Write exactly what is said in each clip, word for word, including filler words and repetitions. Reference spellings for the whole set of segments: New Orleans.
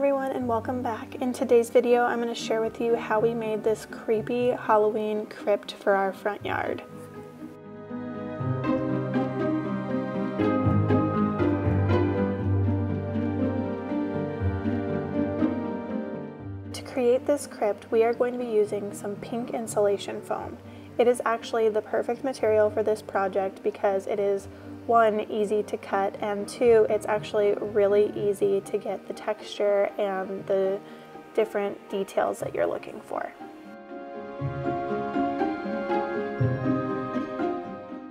everyone and welcome back. In today's video I'm going to share with you how we made this creepy Halloween crypt for our front yard. To create this crypt we are going to be using some pink insulation foam. It is actually the perfect material for this project because it is one, easy to cut, and two, it's actually really easy to get the texture and the different details that you're looking for.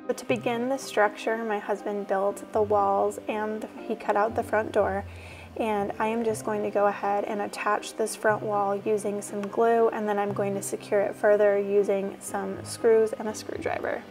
But to begin the structure, my husband built the walls and he cut out the front door, and I am just going to go ahead and attach this front wall using some glue, and then I'm going to secure it further using some screws and a screwdriver.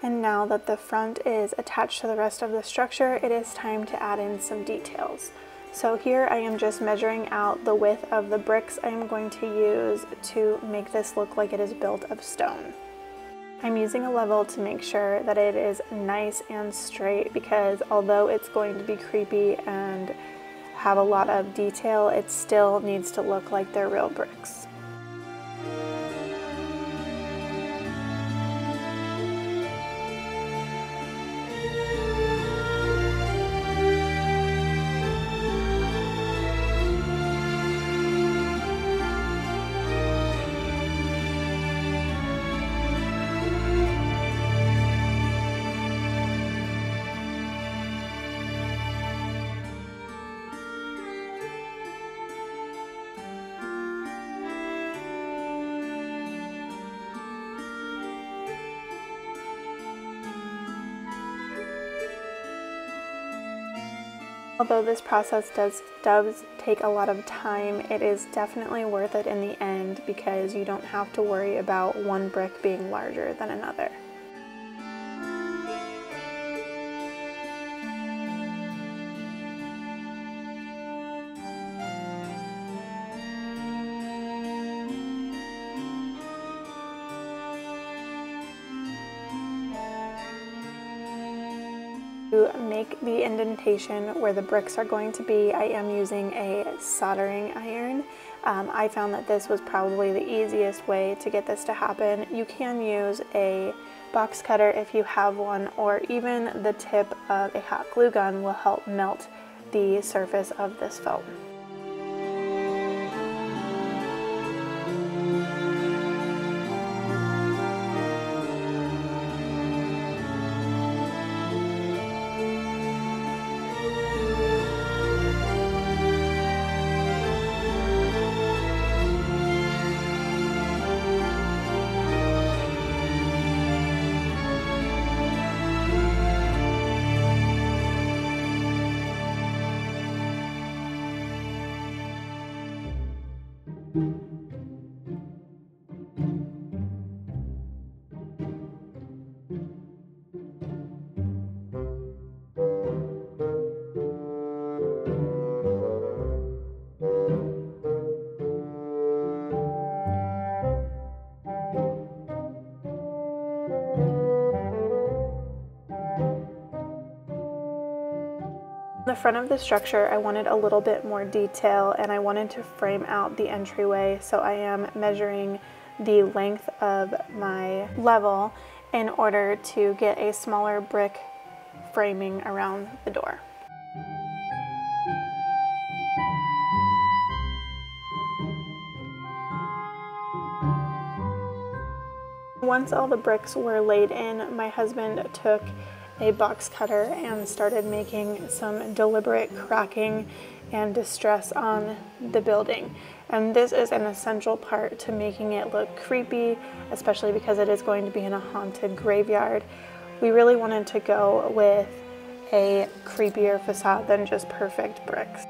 And now that the front is attached to the rest of the structure, it is time to add in some details. So here I am just measuring out the width of the bricks I am going to use to make this look like it is built of stone. I'm using a level to make sure that it is nice and straight, because although it's going to be creepy and have a lot of detail, it still needs to look like they're real bricks. Although this process does, does take a lot of time, it is definitely worth it in the end because you don't have to worry about one brick being larger than another. To make the indentation where the bricks are going to be, I am using a soldering iron. Um, I found that this was probably the easiest way to get this to happen. You can use a box cutter if you have one, or even the tip of a hot glue gun will help melt the surface of this foam. In the front of the structure I wanted a little bit more detail, and I wanted to frame out the entryway, so I am measuring the length of my level in order to get a smaller brick framing around the door. Once all the bricks were laid in, my husband took a box cutter and started making some deliberate cracking and distress on the building. And this is an essential part to making it look creepy, especially because it is going to be in a haunted graveyard. We really wanted to go with a creepier facade than just perfect bricks.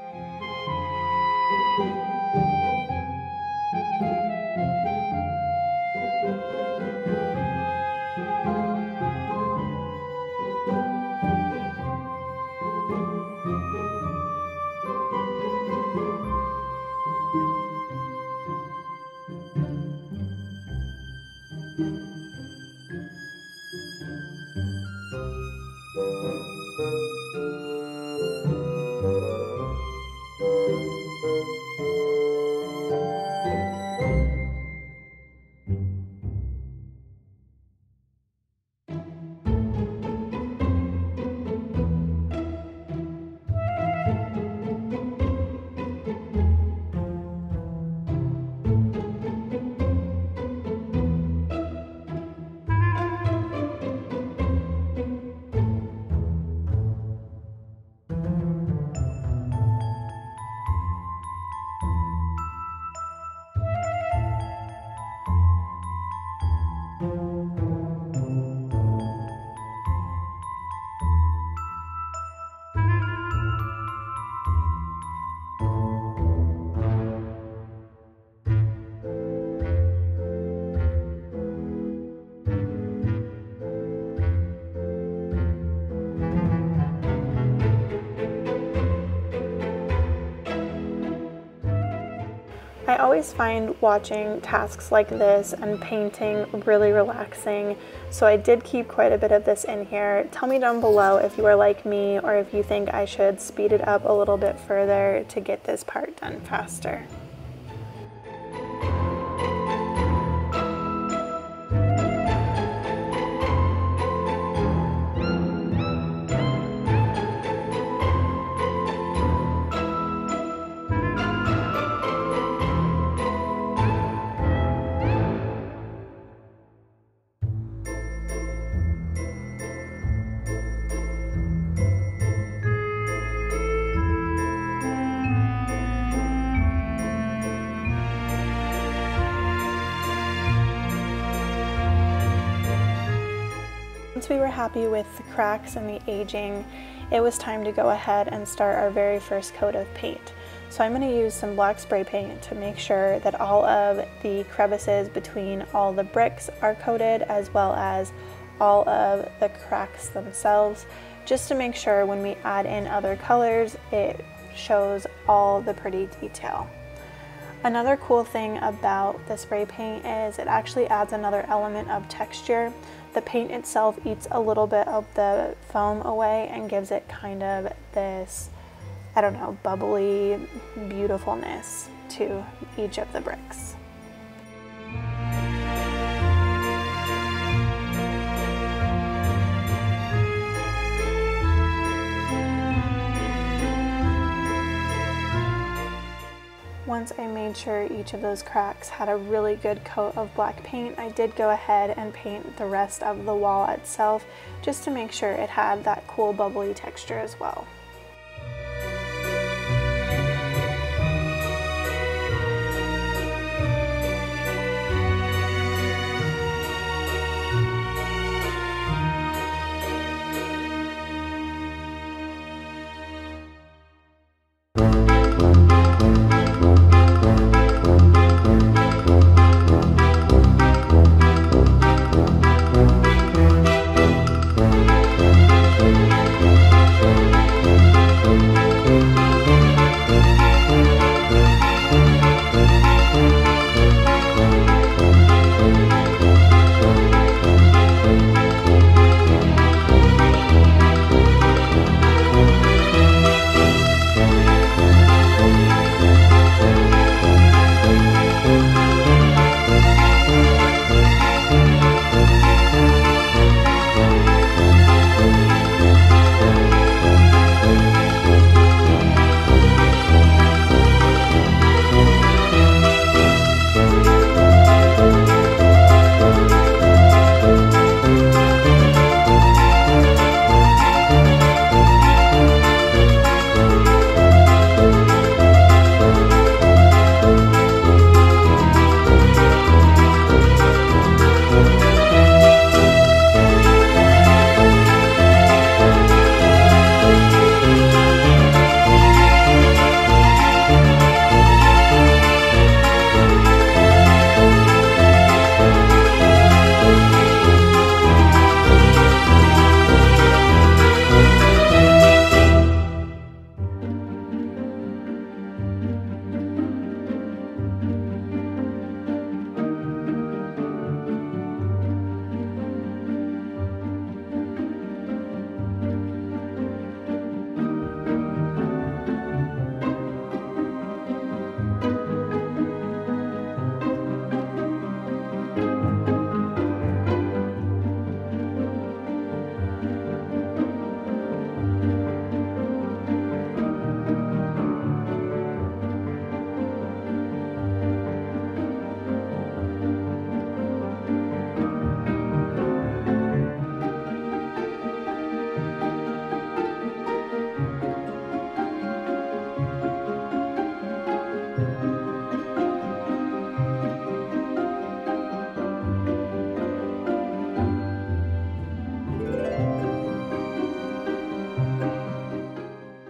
I always find watching tasks like this and painting really relaxing, so I did keep quite a bit of this in here. Tell me down below if you are like me or if you think I should speed it up a little bit further to get this part done faster. Once we were happy with the cracks and the aging, it was time to go ahead and start our very first coat of paint. So I'm going to use some black spray paint to make sure that all of the crevices between all the bricks are coated, as well as all of the cracks themselves, just to make sure when we add in other colors it shows all the pretty detail. Another cool thing about the spray paint is it actually adds another element of texture. The paint itself eats a little bit of the foam away and gives it kind of this, I don't know, bubbly beautifulness to each of the bricks. Once I made sure each of those cracks had a really good coat of black paint, I did go ahead and paint the rest of the wall itself, just to make sure it had that cool bubbly texture as well. We'll be right back.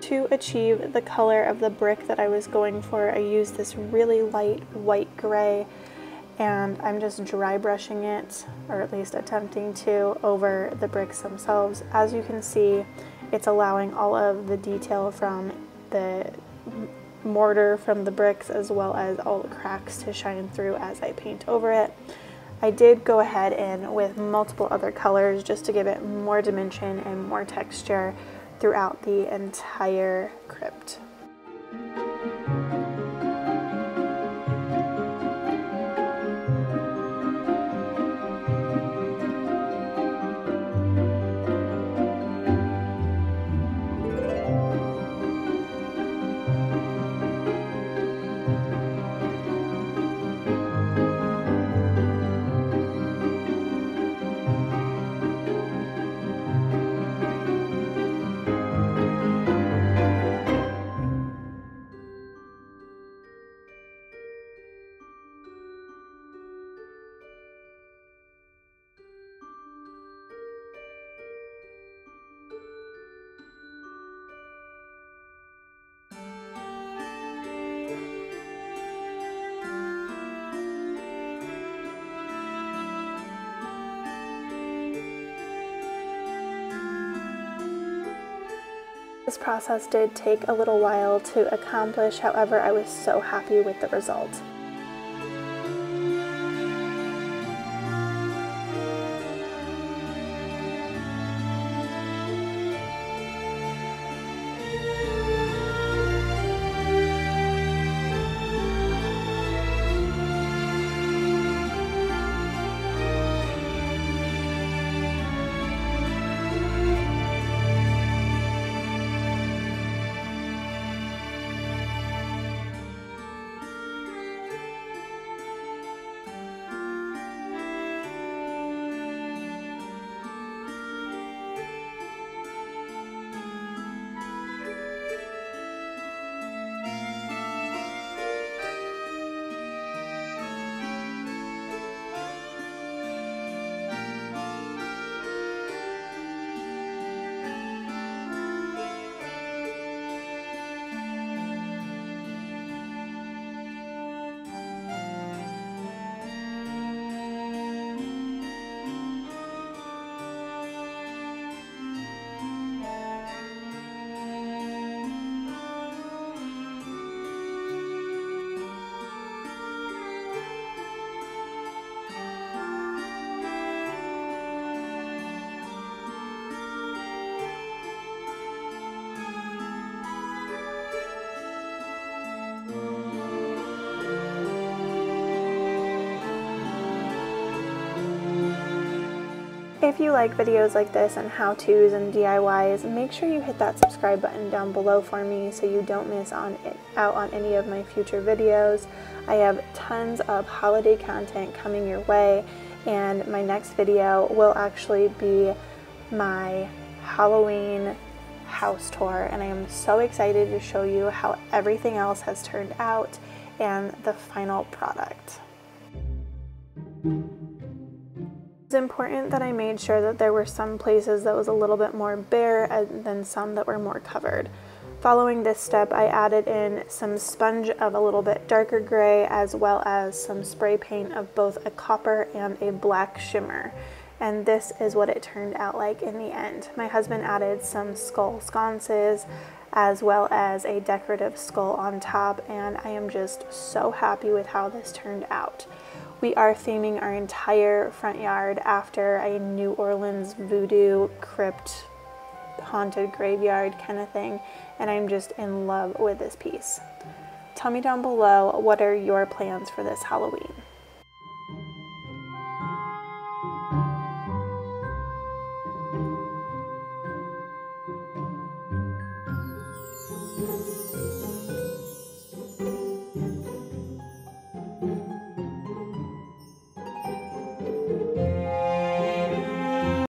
to achieve the color of the brick that I was going for, I used this really light white gray, and I'm just dry brushing it, or at least attempting to, over the bricks themselves. As you can see, it's allowing all of the detail from the mortar from the bricks, as well as all the cracks, to shine through as I paint over it. I did go ahead in with multiple other colors just to give it more dimension and more texture throughout the entire crypt. This process did take a little while to accomplish, however, I was so happy with the result. If you like videos like this and how-tos and D I Ys, make sure you hit that subscribe button down below for me so you don't miss on it, out on any of my future videos. I have tons of holiday content coming your way, and my next video will actually be my Halloween house tour, and I am so excited to show you how everything else has turned out and the final product. It's important that I made sure that there were some places that was a little bit more bare than some that were more covered. Following this step, I added in some sponge of a little bit darker gray, as well as some spray paint of both a copper and a black shimmer. And this is what it turned out like in the end. My husband added some skull sconces, as well as a decorative skull on top, and I am just so happy with how this turned out. We are theming our entire front yard after a New Orleans voodoo crypt, haunted graveyard kind of thing, and I'm just in love with this piece. Tell me down below, what are your plans for this Halloween?